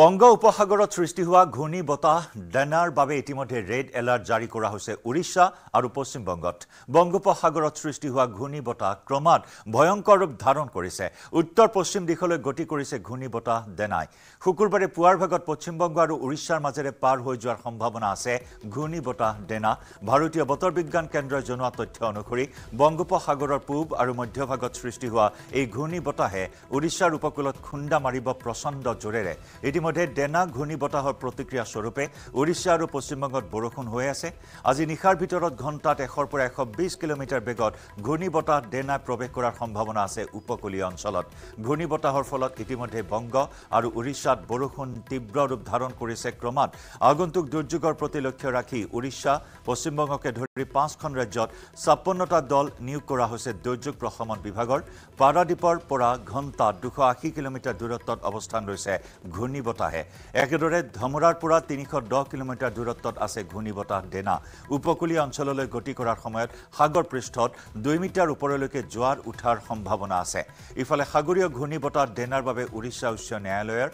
বংগ উপসাগৰত সৃষ্টি হোৱা ঘূৰ্ণি বতাহ ডেনাৰ বাবে ইতিমধ্যে ৰেড এলাৰ্ট জাৰি কৰা হৈছে ওড়িশা আৰু পশ্চিম বংগত বংগোপসাগৰত সৃষ্টি হোৱা ঘূৰ্ণি বতাহ ক্ৰমাৎ ভয়ংকৰ ৰূপ ধাৰণ কৰিছে উত্তৰ পশ্চিম দিশলৈ গতি কৰিছে ঘূৰ্ণি বতাহ ডেনাই শুকুৰবাৰে পুৱাৰ ভাগত পশ্চিম বংগ আৰু ওড়িশাৰ মাজেৰে পাৰ হৈ যোৱাৰ সম্ভাৱনা আছে ঘূৰ্ণি বতাহ ডেনা ভাৰতীয় বতৰ বিজ্ঞান কেন্দ্ৰৰ জনোৱা তথ্য অনুসৰি বংগোপসাগৰৰ পূব আৰু মধ্য ভাগত সৃষ্টি হোৱা এই ঘূৰ্ণি বতাহে ওড়িশাৰ উপকূলত খুন্দা মাৰিব প্ৰচণ্ড জোৰেৰে ইতিমধ্যে ডেনা ঘূৰ্ণিবতাহৰ প্ৰতিক্ৰিয়া স্বৰূপে ওড়িশা আৰু পশ্চিম বংগত বৰষুণ হৈ আছে আজি নিশাৰ ভিতৰত ঘণ্টাত এশৰ পৰা এশ বিশ কিলোমিটাৰ বেগত ঘূৰ্ণিবতাহ ডেনা প্ৰৱেশ কৰাৰ সম্ভাৱনা আছে উপকূলীয় অঞ্চলত ঘূৰ্ণিবতাহৰ ফলত ইতিমধ্যে বংগ আৰু ওড়িশাত বৰষুণ তীব্ৰ ৰূপ ধাৰণ কৰিছে ক্ৰমাৎ আগন্তুক দুৰ্যোগৰ প্ৰতি লক্ষ্য ৰাখি ওড়িশা পশ্চিম বংগকে ধৰি পাঁচখন ৰাজ্যত ছাপন্নটা দল নিয়োগ কৰা হৈছে দুৰ্যোগ প্ৰশমন বিভাগৰ পাৰাদীপৰ পৰা ঘণ্টাত দুশ আশী কিলোমিটাৰ দূৰত্বত অৱস্থান লৈছে ঘূৰ্ণি বতাহে একেদৰে ধমৰাৰ পৰা তিনিশ দহ কিলোমিটাৰ দূৰত্বত আছে ঘূৰ্ণি বতাহ ডেনা উপকূলীয় অঞ্চললৈ গতি কৰাৰ সময়ত সাগৰ পৃষ্ঠত দুই মিটাৰ ওপৰলৈকে জোৱাৰ উঠাৰ সম্ভাৱনা আছে ইফালে সাগৰীয় ঘূৰ্ণি বতাহ ডেনাৰ বাবে ওড়িশা উচ্চ ন্যায়ালয়ৰ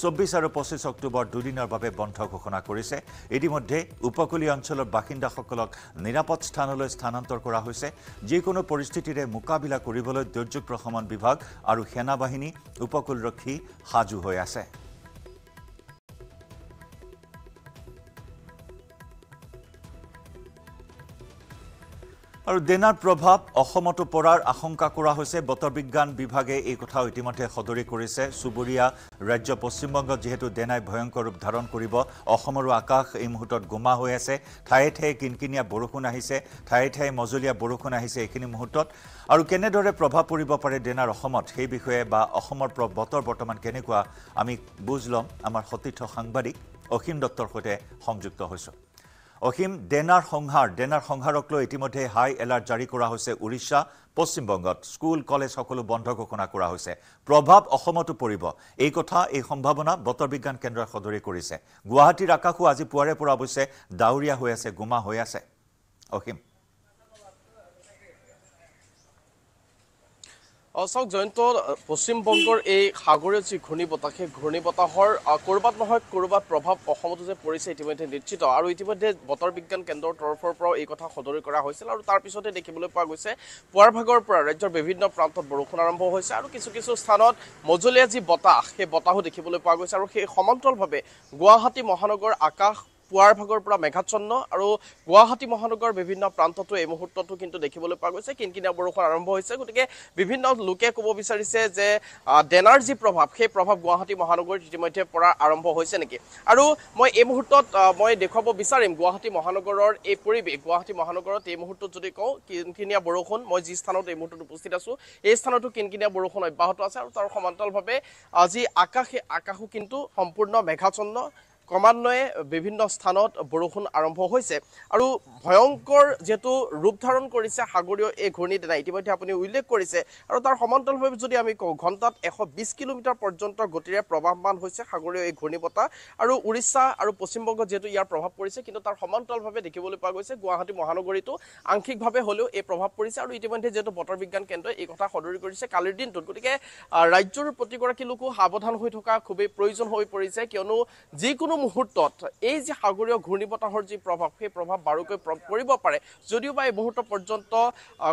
চৌব্বিছ আৰু পঁচিছ অক্টোবৰ দুদিনৰ বাবে বন্ধ ঘোষণা কৰিছে ইতিমধ্যে উপকূলীয় অঞ্চলৰ বাসিন্দাসকলক নিৰাপদ স্থানলৈ স্থানান্তৰ কৰা হৈছে যিকোনো পৰিস্থিতিৰে মোকাবিলা কৰিবলৈ দুৰ্যোগ প্ৰশমন বিভাগ আৰু সেনা বাহিনী উপকূলৰক্ষী সাজু হৈ আছে আৰু দেনাৰ প্ৰভাৱ অসমত পৰাৰ আশংকা কৰা হৈছে বতৰ বিজ্ঞান বিভাগে এই কথা ইতিমধ্যে সদৰি কৰিছে সুবুৰিয়া ৰাজ্য পশ্চিমবংগ যেহেতু দেনাই ভয়ংকৰ ৰূপ ধাৰণ কৰিব অসমৰ আকাশ এই মুহূৰ্তত গোমা হৈ আছে ঠায়ে ঠায়ে কিনকিনিয়া বৰষুণ আহিছে ঠায়ে ঠায়ে মজলীয়া বৰষুণ আহিছে এইখিনি মুহূৰ্তত আৰু কেনেদৰে প্ৰভাৱ পৰিব পাৰে দেনাৰ অসমত সেই বিষয়ে বা অসমৰ বতৰ বৰ্তমান কেনেকুৱা আমি বুজ লম আমাৰ সতীৰ্থ সাংবাদিক অসীম দত্তৰ সৈতে সংযুক্ত হৈছো অসীম ডেনাৰ সংহাৰ ডেনাৰ সংহাৰক লৈ ইতিমধ্যে হাই এলাৰ্ট জাৰি কৰা হৈছে ওড়িশা পশ্চিম বংগত স্কুল কলেজ সকলো বন্ধ ঘোষণা কৰা হৈছে প্ৰভাৱ অসমতো পৰিব এই কথা এই সম্ভাৱনা বতৰ বিজ্ঞান কেন্দ্ৰৰ সদৰি কৰিছে গুৱাহাটীৰ আকাশো আজি পুৱাৰে পৰা অৱশ্যে ডাউৰিয়া হৈ আছে গোমা হৈ আছে অসীম অসক জয়ন্ত পশ্চিম বংগৰ এই সাগৰীয় যি ঘূৰ্ণিবতাহে ঘূৰ্ণিবতাহৰ কৰবাত নহয় কৰবাত প্ৰভাৱ অসমতো যে পৰিছে ইতিমধ্যে নিশ্চিত আৰু ইতিমধ্যে বতৰ বিজ্ঞান কেন্দ্ৰৰ তৰফৰ পৰা এই কথা সদৰি কৰা হৈছিল আৰু তাৰ পিছতে দেখিবলৈ পোৱা গৈছে পুৱাৰ ভাগৰ পৰা ৰাজ্যৰ বিভিন্ন প্ৰান্তত বৰষুণ আৰম্ভ হৈছে আৰু কিছু কিছু স্থানত মজলীয়া যি বতাহ সেই বতাহো দেখিবলৈ পোৱা গৈছে আৰু সেই সমান্তৰালভাৱে গুৱাহাটী মহানগৰ আকাশ পুৱাৰ ভাগৰ পৰা মেঘাচ্ছন্ন আৰু গুৱাহাটী মহানগৰৰ বিভিন্ন প্ৰান্ততো এই মুহূৰ্ততো কিন্তু দেখিবলৈ পোৱা গৈছে কিনকিনীয়া বৰষুণ আৰম্ভ হৈছে গতিকে বিভিন্ন লোকে ক'ব বিচাৰিছে যে ডেনাৰ যি প্ৰভাৱ সেই প্ৰভাৱ গুৱাহাটী মহানগৰীত ইতিমধ্যে পৰা আৰম্ভ হৈছে নেকি আৰু মই এই মুহূৰ্তত মই দেখুৱাব বিচাৰিম গুৱাহাটী মহানগৰৰ এই পৰিৱেশ গুৱাহাটী মহানগৰত এই মুহূৰ্তত যদি কওঁ কিনকিনীয়া বৰষুণ মই যি স্থানত এই মুহূৰ্তত উপস্থিত আছো এই স্থানতো কিনকিনীয়া বৰষুণ অব্যাহত আছে আৰু তাৰ সমান্তৰালভাৱে আজি আকাশ সেই আকাশো কিন্তু সম্পূৰ্ণ মেঘাচ্ছন্ন ক্ৰমান্বয়ে বিভিন্ন স্থানত বৰষুণ আৰম্ভ হৈছে আৰু ভয়ংকৰ যেটো ৰূপ ধাৰণ কৰিছে সাগৰীয় এই ঘূৰ্ণি ডেনা ইতিমধ্যে আপুনি উল্লেখ কৰিছে আৰু তাৰ সমান্তৰালভাৱে যদি আমি কওঁ ঘণ্টাত এশ বিশ কিলোমিটাৰ পৰ্যন্ত গতিৰে প্ৰৱাহমান হৈছে সাগৰীয় এই ঘূৰ্ণি বতাহ আৰু ওড়িশা আৰু পশ্চিমবংগত যেটো ইয়াৰ প্ৰভাৱ পৰিছে কিন্তু তাৰ সমান্তৰালভাৱে দেখিবলৈ পোৱা গৈছে গুৱাহাটী মহানগৰীতো আংশিকভাৱে হ'লেও এই প্ৰভাৱ পৰিছে আৰু ইতিমধ্যে যেটো বতৰ বিজ্ঞান কেন্দ্ৰই এই কথা সদৰি কৰিছে কালিৰ দিনটোত গতিকে ৰাজ্যৰ প্ৰতিগৰাকী লোকো সাৱধান হৈ থকা খুবেই প্ৰয়োজন হৈ পৰিছে কিয়নো যিকোনো মুহূৰ্তত এই যে সাগৰীয় ঘূৰ্ণিবতাহৰ যি প্ৰভাৱ সেই প্ৰভাৱ বাৰুকৈ পৰিব পাৰে যদিও বা এই মুহূৰ্ত পৰ্যন্ত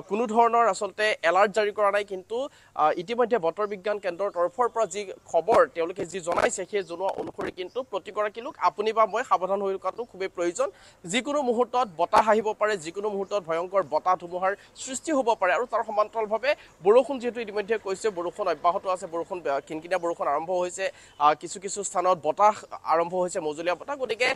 কোনো ধৰণৰ আসলতে এলাৰ্ট জাৰি কৰা নাই কিন্তু ইতিমধ্যে বতৰ বিজ্ঞান কেন্দ্ৰৰ তৰফৰ পৰা যি খবৰ তেওঁলোকে যি জনাইছে সেই জনোৱা অনুসৰি কিন্তু প্ৰতিগৰাকী লোক আপুনি বা মই সাৱধান হৈ থকাটো খুবেই প্ৰয়োজন যিকোনো মুহূৰ্তত বতাহ আহিব পাৰে যিকোনো মুহূৰ্তত ভয়ংকৰ বতাহ ধুমুহাৰ সৃষ্টি হ'ব পাৰে আৰু তাৰ সমান্তৰালভাৱে বৰষুণ যিহেতু ইতিমধ্যে কৈছে বৰষুণ অব্যাহত আছে বৰষুণ কিনকিনীয়া বৰষুণ আৰম্ভ হৈছে কিছু কিছু স্থানত বতাহ আৰম্ভ হৈছে মজলীয়া বতাহ গতিকে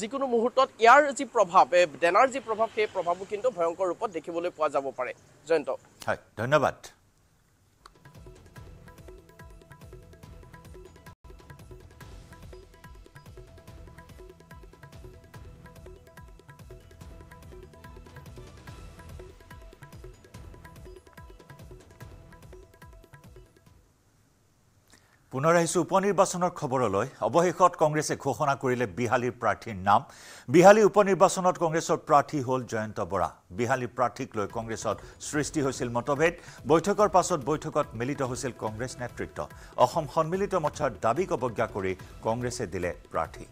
যিকোনো মুহূৰ্তত ইয়াৰ যি প্ৰভাৱ ডেনাৰ যি প্ৰভাৱ সেই প্ৰভাৱো কিন্তু ভয়ংকৰ ৰূপত দেখিবলৈ পোৱা যাব পাৰে জয়ন্ত হয় ধন্যবাদ পুনৰায় উপনিৰ্বাচনৰ খবৰলৈ অৱশেষত কংগ্ৰেছে ঘোষণা কৰিলে বিহালীৰ প্ৰাৰ্থীৰ নাম বিহালী উপনিৰ্বাচনত কংগ্ৰেছৰ প্ৰাৰ্থী হ'ল জয়ন্ত বৰা বিহালী প্ৰাৰ্থীক লৈ কংগ্ৰেছত সৃষ্টি হৈছিল মতভেদ বৈঠকৰ পাছত বৈঠকত মিলিত হৈছিল কংগ্ৰেছ নেতৃত্ব অসম সম্মিলিত মৰ্চাৰ দাবী অৱজ্ঞা কৰি কংগ্ৰেছে দিলে প্ৰাৰ্থী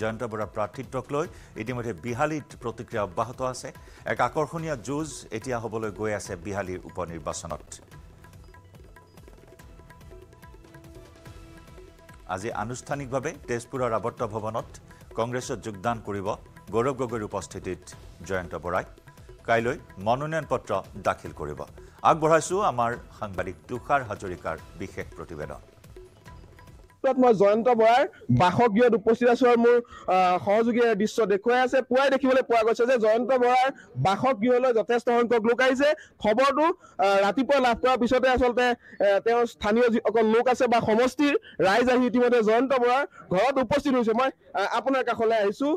জয়ন্ত বৰা প্ৰাৰ্থীত্বক লৈ ইতিমধ্যে বিহালীত প্ৰতিক্ৰিয়া অব্যাহত আছে এক আকৰ্ষণীয় যুঁজ এতিয়া হ'বলৈ গৈ আছে বিহালীৰ উপনিৰ্বাচনত আজি আনুষ্ঠানিকভাৱে তেজপুৰৰ আৱৰ্ত ভৱনত কংগ্ৰেছত যোগদান কৰিব গৌৰৱ গগৈৰ উপস্থিতিত জয়ন্ত বৰাই কাইলৈ মনোনয়ন পত্ৰ দাখিল কৰিব আগবঢ়াইছো আমাৰ সাংবাদিক তুষাৰ হাজৰিকাৰ বিশেষ প্ৰতিবেদন মই জয়ন্ত বৰাৰ বাসগৃহত উপস্থিত আছো আৰু মোৰ সহযোগীৰ দৃশ্য দেখুৱাই আছে পুৱাই দেখিবলৈ পোৱা গৈছে যে জয়ন্ত বৰাৰ বাসগৃহলৈ যথেষ্ট সংখ্যক লোক আহিছে খবৰটো ৰাতিপুৱা লাভ কৰাৰ পিছতে আসলতে তেওঁ স্থানীয় লোক আছে বা সমষ্টিৰ ৰাইজ আহি ইতিমধ্যে জয়ন্ত বৰাৰ ঘৰত উপস্থিত হৈছে মই আপোনাৰ কাষলৈ আহিছো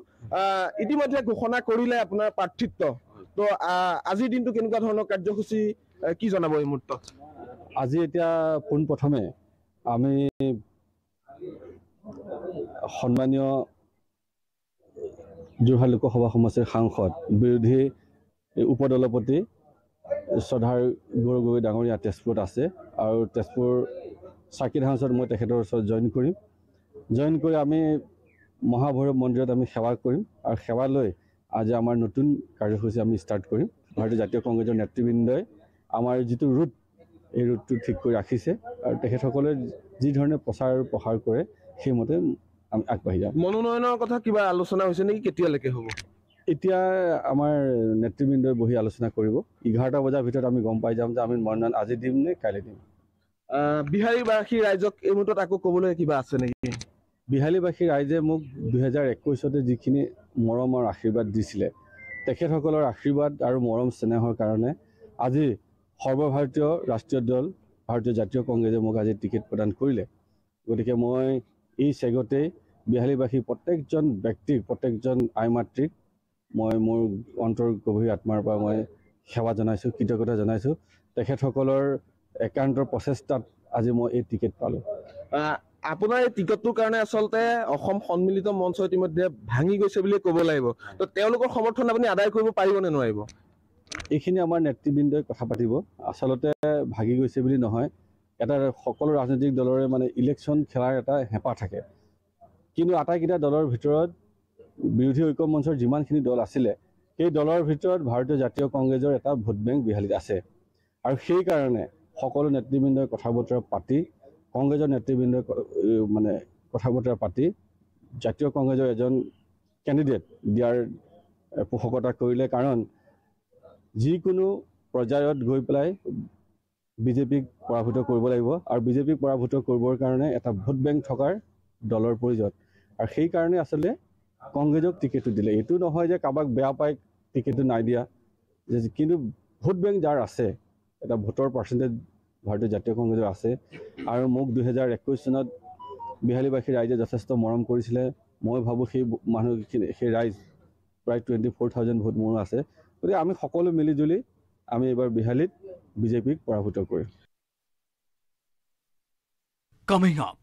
ইতিমধ্যে ঘোষণা কৰিলে আপোনাৰ প্ৰাৰ্থিত্ব তো আজিৰ দিনটো কেনেকুৱা ধৰণৰ কাৰ্যসূচী কি জনাব এই মুহূৰ্তত আজি এতিয়া পোনপ্ৰথমে আমি সম্মানীয় যোৰহাট লোকসভা সমষ্টিৰ সাংসদ বিৰোধী উপদলপতি শ্ৰদ্ধাৰ গৌৰৱ গগৈ ডাঙৰীয়া তেজপুৰত আছে আৰু তেজপুৰ চাৰ্কিট হাউছত মই তেখেতৰ ওচৰত জইন কৰিম জইন কৰি আমি মহাভৈৰৱ মন্দিৰত আমি সেৱা কৰিম আৰু সেৱা লৈ আজি আমাৰ নতুন কাৰ্যসূচী আমি ষ্টাৰ্ট কৰিম ভাৰতীয় জাতীয় কংগ্ৰেছৰ নেতৃবৃন্দই আমাৰ যিটো ৰুট এই ৰুটটো ঠিক কৰি ৰাখিছে আৰু তেখেতসকলে যি ধৰণে প্ৰচাৰ প্ৰসাৰ কৰে সেইমতে আমি আগবাঢ়ি যাম মনোনয়নৰ কথা কিবা আলোচনা হৈছে নেকি কেতিয়ালৈকে হ'ব এতিয়া আমাৰ নেতৃবৃন্দই বহি আলোচনা কৰিব এঘাৰটা বজাৰ ভিতৰত আমি গম পাই যাম যে আমি মনোনয়ন আজি দিম নে কাইলৈ দিম বিহাৰীবাসী ৰাইজক এই মুহূৰ্তত আকৌ ক'বলৈ কিবা আছে নেকি বিহাৰীবাসী ৰাইজে মোক দুহেজাৰ একৈছতে যিখিনি মৰম আৰু আশীৰ্বাদ দিছিলে তেখেতসকলৰ আশীৰ্বাদ আৰু মৰম স্নেহৰ কাৰণে আজি সৰ্বভাৰতীয় ৰাষ্ট্ৰীয় দল ভাৰতীয় জাতীয় কংগ্ৰেছে মোক আজি টিকেট প্ৰদান কৰিলে গতিকে মই এই চেগতে বিহালীবাসী প্ৰত্যেকজন ব্যক্তিক প্ৰত্যেকজন আই মাতৃক মই মোৰ অন্তৰ গভীৰ আত্মাৰ পৰা মই সেৱা জনাইছোঁ কৃতজ্ঞতা জনাইছোঁ তেখেতসকলৰ একান্ত প্ৰচেষ্টাত আজি মই এই টিকেট পালোঁ আপোনাৰ এই টিকেটটোৰ কাৰণে আচলতে অসম সন্মিলিত মঞ্চ ইতিমধ্যে ভাঙি গৈছে বুলি ক'ব লাগিব তো তেওঁলোকৰ সমৰ্থন আপুনি আদায় কৰিব পাৰিবনে নোৱাৰিব এইখিনি আমাৰ নেতৃবৃন্দই কথা পাতিব আচলতে ভাগি গৈছে বুলি নহয় এটা সকলো ৰাজনৈতিক দলৰে মানে ইলেকশ্যন খেলাৰ এটা হেঁপাহ থাকে কিন্তু আটাইকেইটা দলৰ ভিতৰত বিৰোধী ঐক্য মঞ্চৰ যিমানখিনি দল আছিলে সেই দলৰ ভিতৰত ভাৰতীয় জাতীয় কংগ্ৰেছৰ এটা ভোট বেংক বিহালীত আছে আৰু সেইকাৰণে সকলো নেতৃবৃন্দই কথা বতৰা পাতি কংগ্ৰেছৰ নেতৃবৃন্দই মানে কথা বতৰা পাতি জাতীয় কংগ্ৰেছৰ এজন কেণ্ডিডেট দিয়াৰ পোষকতা কৰিলে কাৰণ যিকোনো পৰ্যায়ত গৈ পেলাই বিজেপিক পৰাভূত কৰিব লাগিব আৰু বিজেপিক পৰাভূত কৰিবৰ কাৰণে এটা ভোট বেংক থকাৰ দলৰ প্ৰয়োজন আৰু সেইকাৰণে আচলতে কংগ্ৰেছক টিকেটটো দিলে এইটো নহয় যে কাৰোবাক বেয়া পাই টিকেটটো নাই দিয়া কিন্তু ভোট বেংক যাৰ আছে এটা ভোটৰ পাৰ্চেণ্টেজ ভাৰতীয় জাতীয় কংগ্ৰেছৰ আছে আৰু মোক দুহেজাৰ একৈছ চনত বিহালীবাসী ৰাইজে যথেষ্ট মৰম কৰিছিলে মই ভাবোঁ সেই মানুহখিনি সেই ৰাইজ প্ৰায় টুৱেণ্টি ফ'ৰ থাউজেণ্ড ভোট মোৰ আছে গতিকে আমি সকলো মিলিজুলি আমি এবাৰ বিহালীত বিজেপিক পৰাভূত কৰিম।